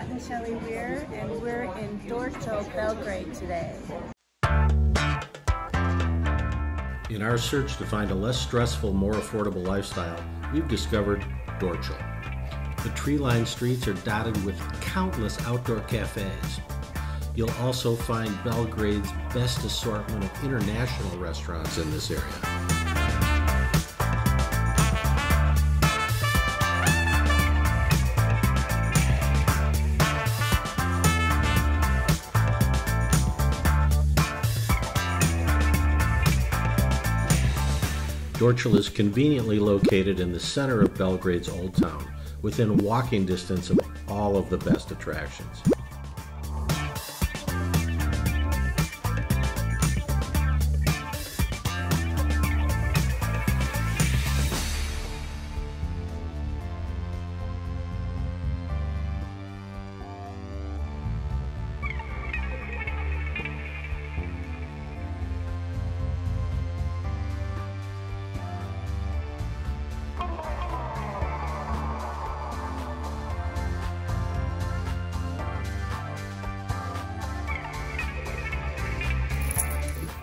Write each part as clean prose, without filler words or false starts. Scott and Shelley Weir, and we're in Dorćol, Belgrade today. In our search to find a less stressful, more affordable lifestyle, we've discovered Dorćol. The tree-lined streets are dotted with countless outdoor cafes. You'll also find Belgrade's best assortment of international restaurants in this area. Dorćol is conveniently located in the center of Belgrade's Old Town, within walking distance of all of the best attractions.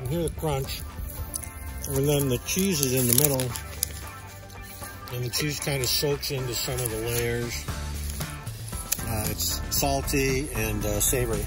Hear the crunch, and then the cheese is in the middle, and the cheese kind of soaks into some of the layers. It's salty and savory.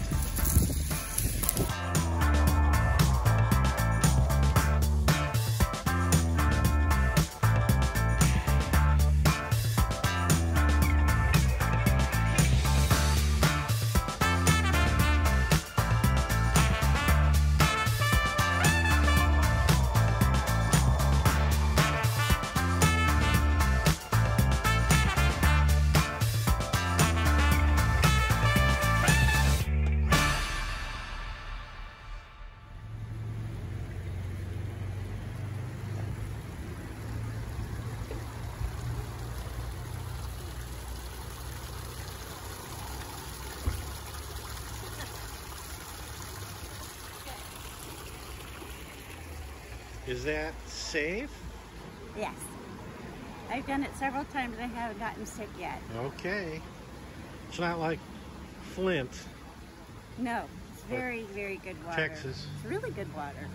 Is that safe? Yes. I've done it several times. I haven't gotten sick yet. Okay. It's not like Flint. No. It's very, very good water. Texas. It's really good water.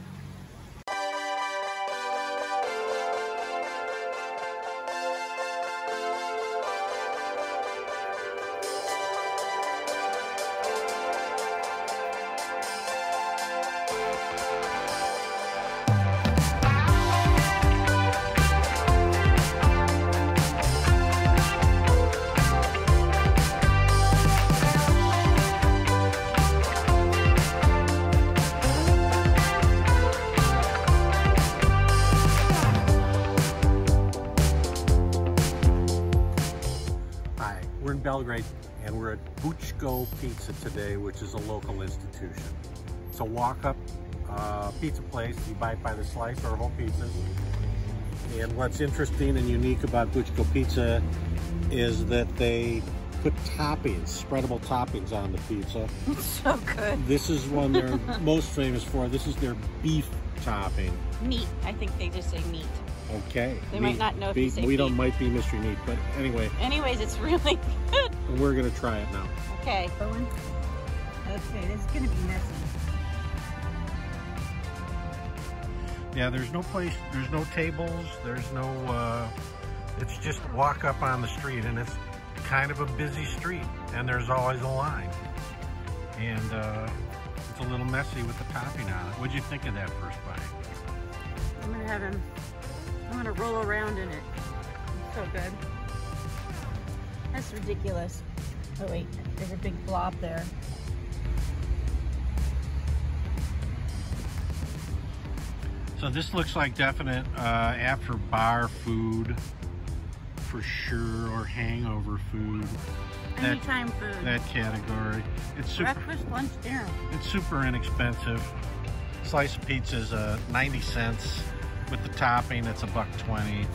We're in Belgrade, and we're at Bukko Pizza today, which is a local institution. It's a walk-up pizza place. You bite by the slice or whole pizzas. And what's interesting and unique about Bukko Pizza is that they put toppings, spreadable toppings on the pizza. It's so good. This is one they're most famous for. This is their beef topping. Meat. I think they just say meat. Okay. They might not know if you say meat. We might be mystery meat, but anyway. Anyways, it's really good. And we're going to try it now. Okay. Owen? Okay, this is going to be messy. Yeah, there's no place, there's no tables, there's no, it's just walk up on the street, and it's kind of a busy street, and there's always a line. And it's a little messy with the topping on it. What'd you think of that first bite? I'm going to have him. I'm gonna roll around in it. It's so good. That's ridiculous. Oh wait, there's a big blob there. So this looks like definite after bar food for sure, or hangover food. Anytime food. That category. It's super, breakfast, lunch, dinner. It's super inexpensive. Slice of pizza is 90 cents. With the topping, it's $1.20.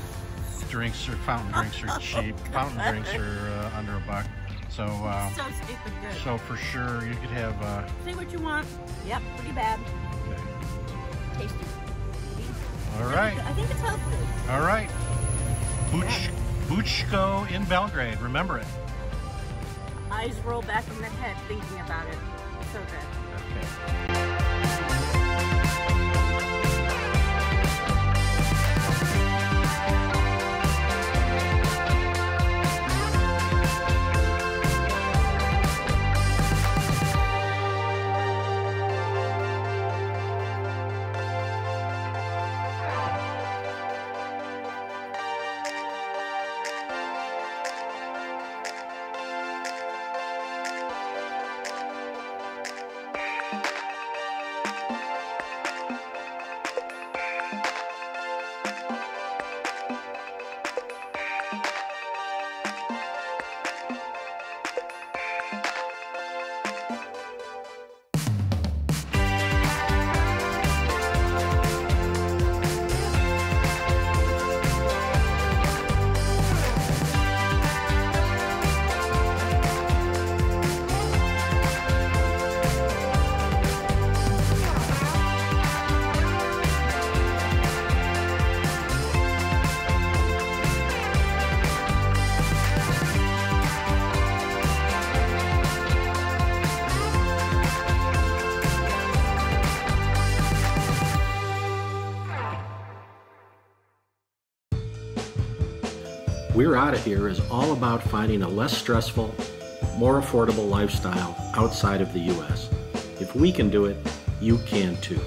Drinks or fountain drinks are cheap. Fountain drinks are under $1. So, so stupid good. So for sure, you could have. Say what you want. Yep, pretty bad. Okay. Tasty. All right. I think it's health food. All right. Bukko in Belgrade. Remember it. eyes roll back in the head thinking about it. So good. Okay. We're Out of Here is all about finding a less stressful, more affordable lifestyle outside of the U.S. If we can do it, you can too.